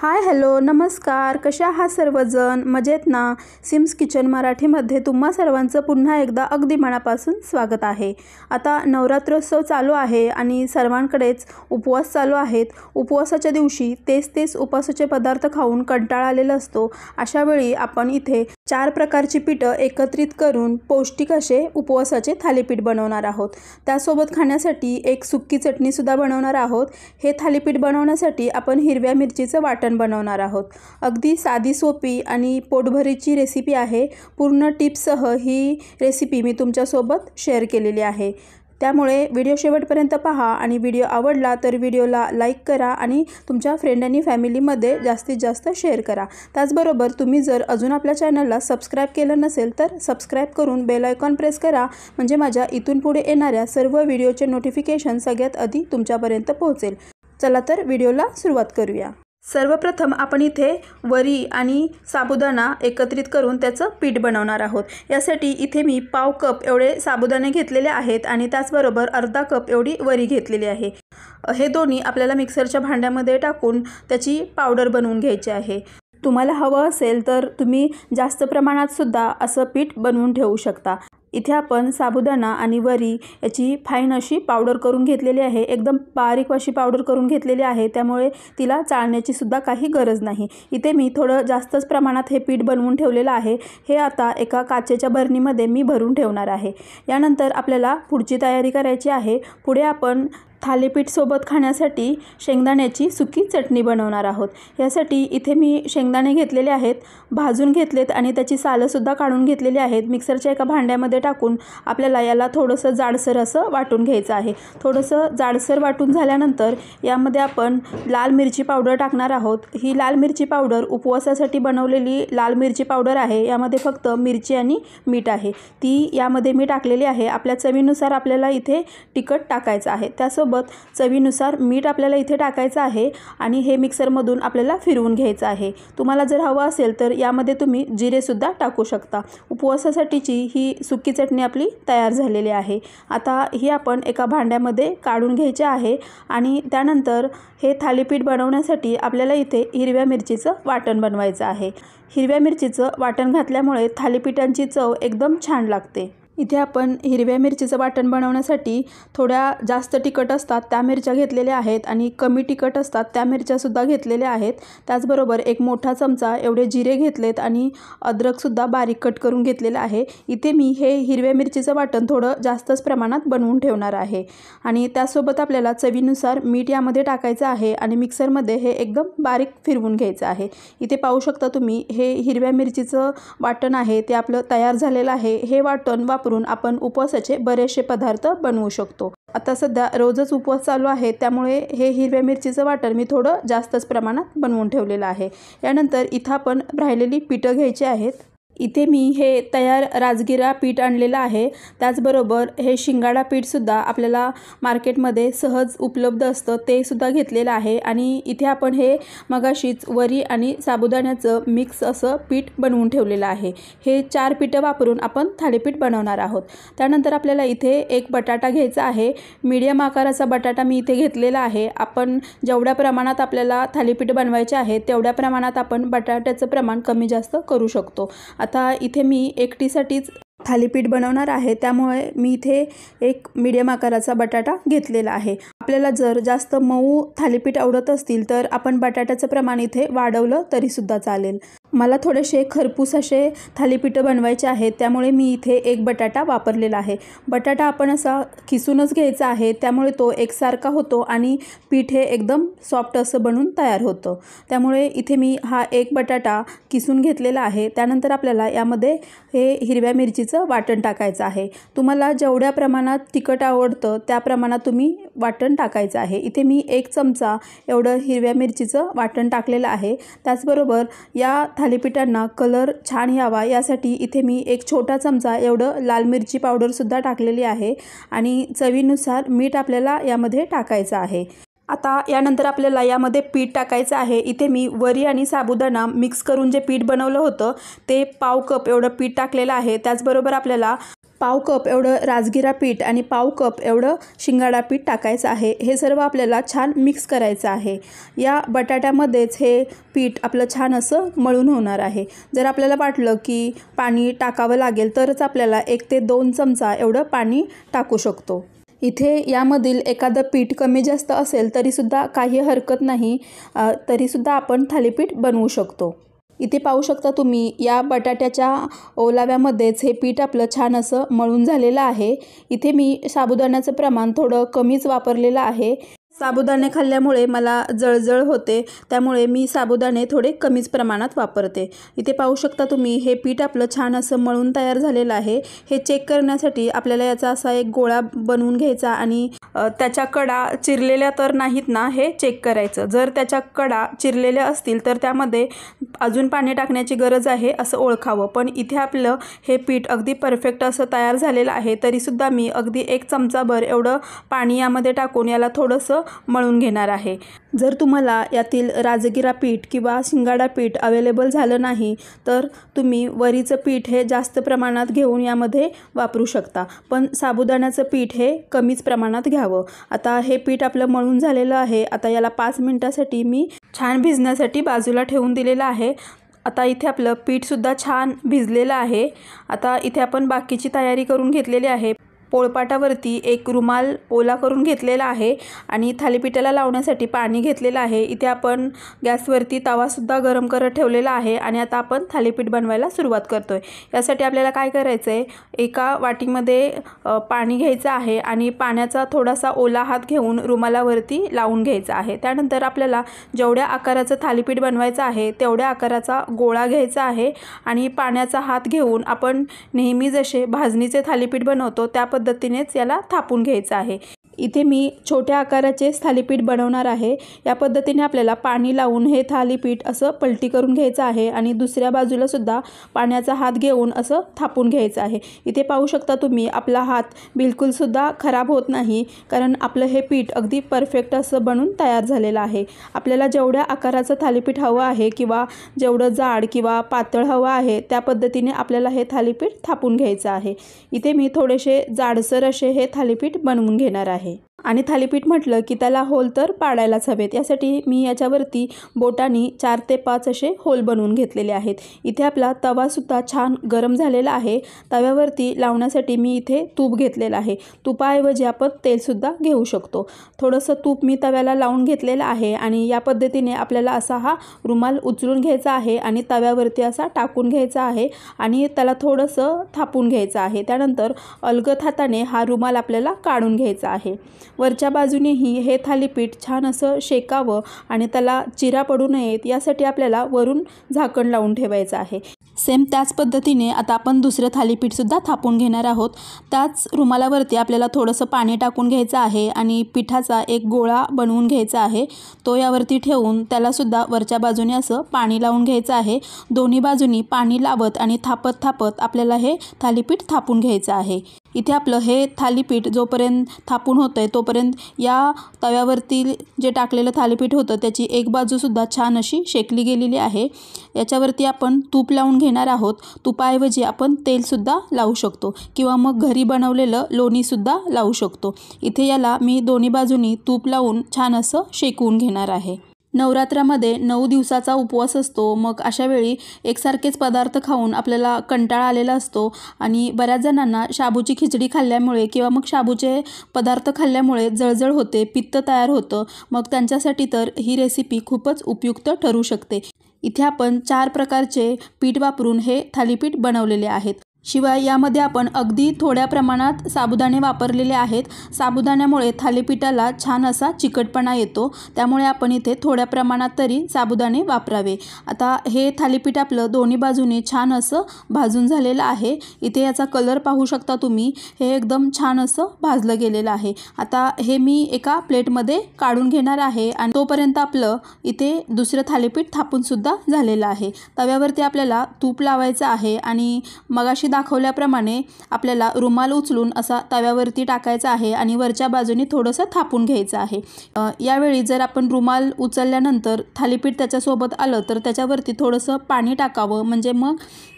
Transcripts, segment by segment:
Hi hello नमस्कार, कशा आहात सर्वजण? मजेत ना? सिम्स किचन मराठीमध्ये तुम्हा सर्वांचं पुन्हा एकदा अगदी मनापासून स्वागत आहे। आता नवरात्रोत्सव चालू आहे आणि सर्वांकडेच उपवास चालू आहेत। उपवासाच्या दिवशी तेच उपवासाचे पदार्थ खाऊन कंटाळा आलेला असतो। अशा वेळी आपण इथे चार प्रकारची पिठं एकत्रित करून पौष्टिक असे उपवासाचे थालीपीठ बनवणार आहोत। त्यासोबत खाण्यासाठी एक सुक्की चटणी सुद्धा बनवणार आहोत। हे थालीपीठ बनवण्यासाठी आपण हिरव्या मिरचीचं वाटण बनवणार आहोत। अगदी साधी सोपी आणि पोटभरीची रेसिपी आहे। पूर्ण टिप्ससह ही रेसिपी मी तुमच्यासोबत शेअर केलेली आहे, त्यामुळे व्हिडिओ शेवटपर्यंत पहा आणि व्हिडिओ आवडला तर व्हिडिओला लाईक करा आणि तुमच्या फ्रेंड आणि फॅमिलीमध्ये जास्तीत जास्त शेअर करा। त्याचबरोबर तुम्ही जर अजून आपल्या चॅनलला सबस्क्राईब केलं नसेल तर सबस्क्राईब करून बेल आयकॉन प्रेस करा, म्हणजे माझ्या इथून पुढे येणाऱ्या सर्व व्हिडिओचे नोटिफिकेशन सगळ्यात आधी तुमच्यापर्यंत पोहोचेल। चला तर व्हिडिओला सुरुवात करूया। सर्वप्रथम आपण इथे वरी आणि साबुदाणा एकत्रित करून त्याचं पीठ बनवणार आहोत। यासाठी इथे मी पाव कप एवढे साबुदाणे घेतलेले आहेत आणि त्याचबरोबर अर्धा कप एवढी वरी घेतलेली आहे। हे दोन्ही आपल्याला मिक्सरच्या भांड्यामध्ये टाकून त्याची पावडर बनवून घ्यायची आहे। तुम्हाला हवं असेल तर तुम्ही जास्त प्रमाणात सुद्धा असं पीठ बनवून ठेवू शकता। इथे आपण साबुदाणा आणि वरी याची फाईन अशी पावडर करून घेतलेली आहे, एकदम बारीक अशी पावडर करून घेतलेली आहे, त्यामुळे तिला चाळण्याची सुद्धा काही गरज नाही। इथे मी थोडं जास्तच प्रमाणात हे पीठ बनवून ठेवलेलं आहे। हे आता एका काचेच्या बरणीमध्ये मी भरून ठेवणार आहे। यानंतर आपल्याला पुढची तयारी करायची आहे। पुढे आपण थालीपीठसोबत खाण्यासाठी शेंगदाण्याची सुकी चटणी बनवणार आहोत। यासाठी इथे मी शेंगदाणे घेतलेले आहेत, भाजून घेतलेत आणि त्याची सालंसुद्धा काढून घेतलेली आहेत। मिक्सरच्या एका भांड्यामध्ये टाकून आपल्याला याला थोडंसं जाडसर असं वाटून घ्यायचं आहे। थोडंसं जाडसर वाटून झाल्यानंतर यामध्ये आपण लाल मिरची पावडर टाकणार आहोत। ही लाल मिरची पावडर उपवासासाठी बनवलेली लाल मिरची पावडर आहे। यामध्ये फक्त मिरची आणि मीठ आहे, ती यामध्ये मी टाकलेली आहे। आपल्या चवीनुसार आपल्याला इथे तिखट टाकायचं आहे, त्यासोबत चवीनुसार मीठ आपल्याला इथे टाकायचं आहे आणि हे मिक्सरमधून आपल्याला फिरवून घ्यायचं आहे। तुम्हाला जर हवं असेल तर यामध्ये तुम्ही जिरेसुद्धा टाकू शकता। उपवासासाठीची ही सुकी चटणी आपली तयार झालेली आहे। आता ही आपण एका भांड्यामध्ये काढून घ्यायची आहे आणि त्यानंतर हे थालीपीठ बनवण्यासाठी आपल्याला इथे हिरव्या मिरचीचं वाटण बनवायचं आहे। हिरव्या मिरचीचं वाटण घातल्यामुळे थालीपीठांची चव एकदम छान लागते। इथे आपण हिरव्या मिरचीचं वाटण बनवण्यासाठी थोड्या जास्त तिखट असतात त्या मिरच्या घेतलेल्या आहेत आणि कमी तिखट असतात त्या मिरच्यासुद्धा घेतलेल्या आहेत। त्याचबरोबर एक मोठा चमचा एवढे जिरे घेतलेत आणि अद्रकसुद्धा बारीक कट करून घेतलेलं आहे। इथे मी हे हिरव्या मिरचीचं वाटण थोडं जास्तच प्रमाणात बनवून ठेवणार आहे आणि त्यासोबत आपल्याला चवीनुसार मीठ यामध्ये टाकायचं आहे आणि मिक्सरमध्ये हे एकदम बारीक फिरवून घ्यायचं आहे। इथे पाहू शकता तुम्ही, हे हिरव्या मिरचीचं वाटण आहे ते आपलं तयार झालेलं आहे। हे वाटण करून आपण उपवासाचे बरेचसे पदार्थ बनवू शकतो। आता सध्या रोजच उपवास चालू आहे, त्यामुळे हे हिरव्या मिरचीचं वाटण मी थोडं जास्तच प्रमाणात बनवून ठेवलेलं आहे। यानंतर इथं आपण राहिलेली पिठं घ्यायची आहेत। इथे मी हे तयार राजगिरा पीठ आणलेलं आहे। त्याचबरोबर हे शिंगाडा पीठसुद्धा आपल्याला मार्केटमध्ये सहज उपलब्ध असतं, ते सुद्धा घेतलेलं आहे आणि इथे आपण हे मगाशीच वरी आणि साबुदाण्याचं मिक्स असं पीठ बनवून ठेवलेलं आहे। हे चार पिठं वापरून आपण थालीपीठ बनवणार आहोत। त्यानंतर आपल्याला इथे एक बटाटा घ्यायचा आहे, मीडियम आकाराचा बटाटा मी इथे घेतलेला आहे। आपण जेवढ्या प्रमाणात आपल्याला थालीपीठ बनवायचे आहे तेवढ्या प्रमाणात आपण बटाट्याचं प्रमाण कमी जास्त करू शकतो। आता इथे मी एकटीसाठीच थालीपीठ बनवणार आहे, त्यामुळे मी इथे एक मीडियम आकाराचा बटाटा घेतलेला आहे। आपल्याला जर जास्त मऊ थालीपीठ आवडत असतील तर आपण बटाट्याचं प्रमाण इथे वाढवलं तरीसुद्धा चालेल। मला थोडेसे खरपूस असे थालीपीठं बनवायचे आहेत, त्यामुळे मी इथे एक बटाटा वापरलेला आहे। बटाटा आपण असा खिसूनच घ्यायचा आहे, त्यामुळे तो एकसारखा होतो आणि पीठ हे एकदम सॉफ्ट असं बनून तयार होतं। त्यामुळे इथे मी हा एक बटाटा किसून घेतलेला आहे। त्यानंतर आपल्याला यामध्ये हे हिरव्या मिरचीचं वाटण टाकायचं आहे। तुम्हाला जेवढ्या प्रमाणात तिखट आवडतं त्या प्रमाणात तुम्ही वाटण टाकायचं आहे। इथे मी एक चमचा एवढं हिरव्या मिरचीचं वाटण टाकलेलं आहे। त्याचबरोबर या थालीपीठांना कलर छान यावा यासाठी इथे मी एक छोटा चमचा एवढं लाल मिरची पावडरसुद्धा टाकलेली आहे आणि चवीनुसार मीठ आपल्याला यामध्ये टाकायचं आहे। आता यानंतर आपल्याला यामध्ये पीठ टाकायचं आहे। इथे मी वरी आणि साबुदाणा मिक्स करून जे पीठ बनवलं होतं ते पाव कप एवढं पीठ टाकलेलं आहे। त्याचबरोबर आपल्याला पाव कप एवढं राजगिरा पीठ आणि पाव कप एवढं शिंगाडा पीठ टाकायचं आहे। हे सर्व आपल्याला छान मिक्स करायचं आहे। या बटाट्यामध्येच हे पीठ आपलं छान असं मळून होणार आहे। जर आपल्याला वाटलं की पाणी टाकावं लागेल तरच आपल्याला 1 ते 2 चमचा एवढं पाणी टाकू शकतो। इथे यामधील एखादं पीठ कमी जास्त असेल तरीसुद्धा काही हरकत नाही, तरीसुद्धा आपण थालीपीठ बनवू शकतो। इथे पाहू शकता तुम्ही या बटाट्याच्या ओलाव्यामध्येच हे पीठ आपलं छान असं मळून झालेलं आहे। इथे मी साबुदाण्याचं प्रमाण थोडं कमीच वापरलेलं आहे। साबुदाणे खाल्ल्यामुळे मला जळजळ होते, त्यामुळे मी साबुदाणे थोडे कमीच प्रमाणात वापरते। इथे पाहू शकता तुम्ही हे पीठ आपलं छान असं मळून तयार झालेलं आहे। हे चेक करण्यासाठी आपल्याला याचा असा एक गोळा बनवून घ्यायचा आणि त्याच्या कडा चिरलेल्या तर नाहीत ना हे चेक करायचं। जर त्याच्या कडा चिरलेल्या असतील तर त्यामध्ये अजून पाणी टाकण्याची गरज आहे असं ओळखावं। पण इथे आपलं हे पीठ अगदी परफेक्ट असं तयार झालेलं आहे। तरीसुद्धा मी अगदी 1 चमचाभर एवढं पाणी यामध्ये टाकून याला थोडंसं मळून घेणार आहे। जर तुम्हाला यातील राजगिरा पीठ किंवा शिंगाडा पीठ अवेलेबल झालं नाही तर तुम्ही वरीचं पीठ हे जास्त प्रमाणात घेऊन यामध्ये वापरू शकता, पण साबुदाण्याचं पीठ हे कमीच प्रमाणात घ्यावं। आता हे पीठ आपलं मळून झालेलं आहे। आता याला 5 मिनिटासाठी मी छान भिजण्यासाठी बाजूला ठेवून दिलेलं आहे। आता इथे आपलं पीठसुद्धा छान भिजलेलं आहे। आता इथे आपण बाकीची तयारी करून घेतलेली आहे। पोळपाटावरती एक रुमाल ओला करून घेतलेला आहे आणि थालीपीठाला लावण्यासाठी पाणी घेतलेलं आहे। इथे आपण गॅसवरती तवासुद्धा गरम करत ठेवलेला आहे आणि आता आपण थालीपीठ बनवायला सुरुवात करतोय। यासाठी आपल्याला काय करायचं आहे, एका वाटीमध्ये पाणी घ्यायचं आहे आणि पाण्याचा थोडासा ओला हात घेऊन रुमालावरती लावून घ्यायचा आहे। त्यानंतर आपल्याला जेवढ्या आकाराचं थालीपीठ बनवायचं आहे तेवढ्या आकाराचा गोळा घ्यायचा आहे आणि पाण्याचा हात घेऊन आपण नेहमी जसे भाजणीचे थालीपीठ बनवतो त्या पद्धतीनेच याला थापून घ्यायचं आहे। इथे मी छोट्या आकाराचे थालीपीठ बनवणार आहे। या पद्धतीने आपल्याला पाणी लावून हे थालीपीठ असं पलटी करून घ्यायचं आहे आणि दुसऱ्या बाजूला सुद्धा पाण्याचा हात घेऊन असं थापून घ्यायचं आहे। इथे पाहू शकता तुम्ही आपला हात बिलकुलसुद्धा खराब होत नाही, कारण आपलं हे पीठ अगदी परफेक्ट असं बनून तयार झालेलं आहे। आपल्याला जेवढ्या आकाराचं थालीपीठ हवं आहे किंवा जेवढं जाड किंवा पातळ हवं आहे त्या पद्धतीने आपल्याला हे थालीपीठ थापून घ्यायचं आहे। इथे मी थोडेसे जाडसर असे हे थालीपीठ बनवून घेणार आहे। आणि थालीपीठ म्हटलं की त्याला होल तर पाडायलाच हवेत। यासाठी मी याच्यावरती बोटांनी 4 ते 5 असे होल बनवून घेतलेले आहेत। इथे आपला तवासुद्धा छान गरम झालेला आहे। तव्यावरती लावण्यासाठी मी इथे तूप घेतलेलं आहे। तुपाऐवजी आपण तेलसुद्धा घेऊ शकतो। थोडंसं तूप मी तव्याला लावून घेतलेलं आहे आणि या पद्धतीने आपल्याला असा हा रुमाल उचलून घ्यायचा आहे आणि तव्यावरती असा टाकून घ्यायचा आहे आणि त्याला थोडंसं थापून घ्यायचं आहे। त्यानंतर अलगद हाताने हा रुमाल आपल्याला काढून घ्यायचा आहे। वरच्या बाजूनेही हे थालीपीठ छान असं शेकावं आणि त्याला चिरा पडू नयेत यासाठी आपल्याला वरून झाकण लावून ठेवायचं आहे। सेम त्याच पद्धतीने आता आपण दुसरं थालीपीठसुद्धा थापून घेणार आहोत। त्याच रुमालावरती आपल्याला थोडंसं पाणी टाकून घ्यायचं आहे आणि पिठाचा एक गोळा बनवून घ्यायचा आहे, तो यावरती ठेवून त्यालासुद्धा वरच्या बाजूने असं पाणी लावून घ्यायचं आहे। दोन्ही बाजूनी पाणी लावत आणि थापत थापत आपल्याला हे थालीपीठ थापून घ्यायचं आहे। इथे आपलं हे थालीपीठ जोपर्यंत थापून होतं आहे तोपर्यंत या तव्यावरती जे टाकलेलं थालीपीठ होतं त्याची एक बाजूसुद्धा छान अशी शेकली गेलेली आहे। याच्यावरती आपण तूप लावून घेणार आहोत। तुपाऐवजी आपण तेलसुद्धा लावू शकतो किंवा मग घरी बनवलेलं लोणीसुद्धा लावू शकतो। इथे याला मी दोन्ही बाजूनी तूप लावून छान असं शेकवून घेणार आहे। नवरात्रामध्ये 9 दिवसाचा उपवास असतो, मग अशावेळी एकसारखेच पदार्थ खाऊन आपल्याला कंटाळा आलेला असतो आणि बऱ्याच जणांना शाबूची खिचडी खाल्ल्यामुळे किंवा मग शाबूचे पदार्थ खाल्ल्यामुळे जळजळ होते, पित्त तयार होतं, मग त्यांच्यासाठी तर ही रेसिपी खूपच उपयुक्त ठरू शकते। इथे आपण 4 प्रकारचे पीठ वापरून हे थालीपीठ बनवलेले आहेत। शिवाय यामध्ये आपण अगदी थोड्या प्रमाणात साबुदाणे वापरलेले आहेत। साबुदाण्यामुळे थालीपीठाला छान असा चिकटपणा येतो, त्यामुळे आपण इथे थोड्या प्रमाणात तरी साबुदाणे वापरावे। आता हे थालीपीठ आपलं दोन्ही बाजूने छान असं भाजून झालेलं आहे। इथे याचा कलर पाहू शकता तुम्ही, हे एकदम छान असं भाजलं गेलेलं आहे। आता हे मी एका प्लेटमध्ये काढून घेणार आहे आणि तोपर्यंत आपलं इथे दुसरं थालीपीठ थापूनसुद्धा झालेलं आहे। तव्यावरती आपल्याला तूप लावायचं आहे आणि मगाशी दाखवल्याप्रमाणे आपल्याला रुमाल उचलून असा तव्यावरती टाकायचा आहे आणि वरच्या बाजूने थोडंसं थापून घ्यायचं आहे। यावेळी जर आपण रुमाल उचलल्यानंतर थालीपीठ त्याच्यासोबत आलं तर त्याच्यावरती थोडंसं पाणी टाकावं, म्हणजे मग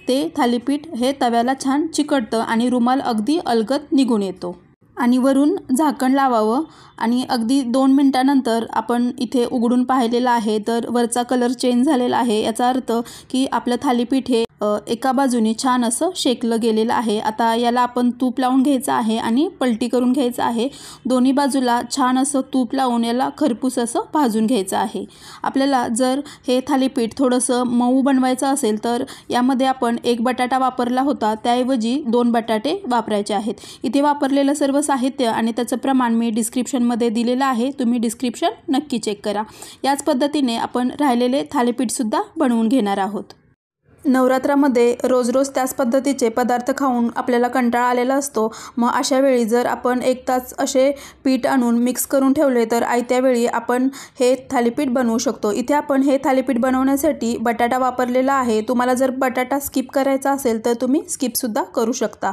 ते थालीपीठ हे तव्याला छान चिकटतं आणि रुमाल अगदी अलगद निघून येतो। आणि वरून झाकण लावावं आणि अगदी 2 मिनिटांनंतर आपण इथे उघडून पाहिलेलं आहे तर वरचा कलर चेंज झालेला आहे, याचा अर्थ की आपलं थालीपीठ हे एका बाजूने छान असं शेकलं गेलेलं आहे। आता याला आपण तूप लावून घ्यायचं आहे आणि पलटी करून घ्यायचं आहे। दोन्ही बाजूला छान असं तूप लावून याला खरपूस असं भाजून घ्यायचं आहे। आपल्याला जर हे थालीपीठ थोडंसं मऊ बनवायचं असेल तर यामध्ये आपण 1 बटाटा वापरला होता, त्याऐवजी 2 बटाटे वापरायचे आहेत। इथे वापरलेलं सर्व साहित्य आणि त्याचं प्रमाण मी डिस्क्रिप्शनमध्ये दिलेलं आहे, तुम्ही डिस्क्रिप्शन नक्की चेक करा। याच पद्धतीने आपण राहिलेले थालीपीठसुद्धा बनवून घेणार आहोत। नवरात्रामध्ये रोज रोज त्याच पद्धतीचे पदार्थ खाऊन आपल्याला कंटाळा आलेला असतो, मग अशा वेळी जर आपण 1 तास असे पीठ आणून मिक्स करून ठेवले तर आयत्या वेळी आपण हे थालीपीठ बनवू शकतो। इथे आपण हे थालीपीठ बनवण्यासाठी बटाटा वापरलेला आहे, तुम्हाला जर बटाटा स्किप करायचा असेल तर तुम्ही स्किपसुद्धा करू शकता।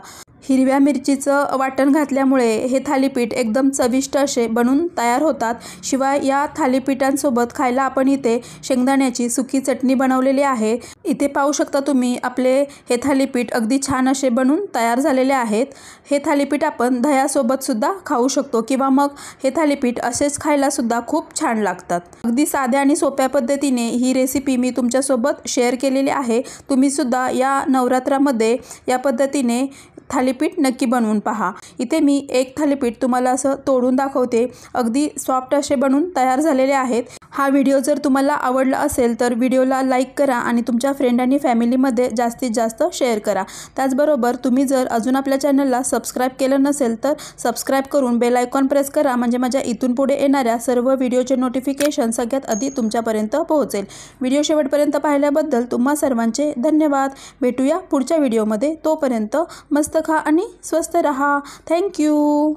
हिरव्या मिरचीचं वाटण घातल्यामुळे हे थालीपीठ एकदम चविष्ट असे बनून तयार होतात। शिवाय या थालीपीठांसोबत खायला आपण इथे शेंगदाण्याची सुकी चटणी बनवलेली आहे। इथे पाहू शकता तुम्ही आपले हे थालीपीठ अगदी छान असे बनून तयार झालेले आहेत। हे थालीपीठ आपण दह्यासोबतसुद्धा खाऊ शकतो किंवा मग हे थालीपीठ असेच खायलासुद्धा खूप छान लागतात। अगदी साध्या आणि सोप्या पद्धतीने ही रेसिपी मी तुमच्यासोबत शेअर केलेली आहे, तुम्हीसुद्धा या नवरात्रामध्ये या पद्धतीने थालीपीठ नक्की बनवून पहा। इथे मी एक थालीपीठ तुम्हाला असं तोडून दाखवते, अगदी सॉफ्ट असे बनून तयार झालेले आहेत। हा व्हिडिओ जर तुम्हाला आवडला असेल तर व्हिडिओला लाईक करा आणि तुमच्या फ्रेंड आणि फॅमिलीमध्ये जास्तीत जास्त शेअर करा। त्याचबरोबर तुम्ही जर अजून आपल्या चॅनलला सबस्क्राईब केलं नसेल तर सबस्क्राईब करून बेल आयकॉन प्रेस करा, म्हणजे माझ्या इथून पुढे येणाऱ्या सर्व व्हिडिओचे नोटिफिकेशन सगळ्यात आधी तुमच्यापर्यंत पोहोचेल। व्हिडिओ शेवटपर्यंत पाहिल्याबद्दल तुम्हा सर्वांचे धन्यवाद। भेटूया पुढच्या व्हिडिओमध्ये, तोपर्यंत मस्त खा आणि स्वस्थ रहा। थँक्यू।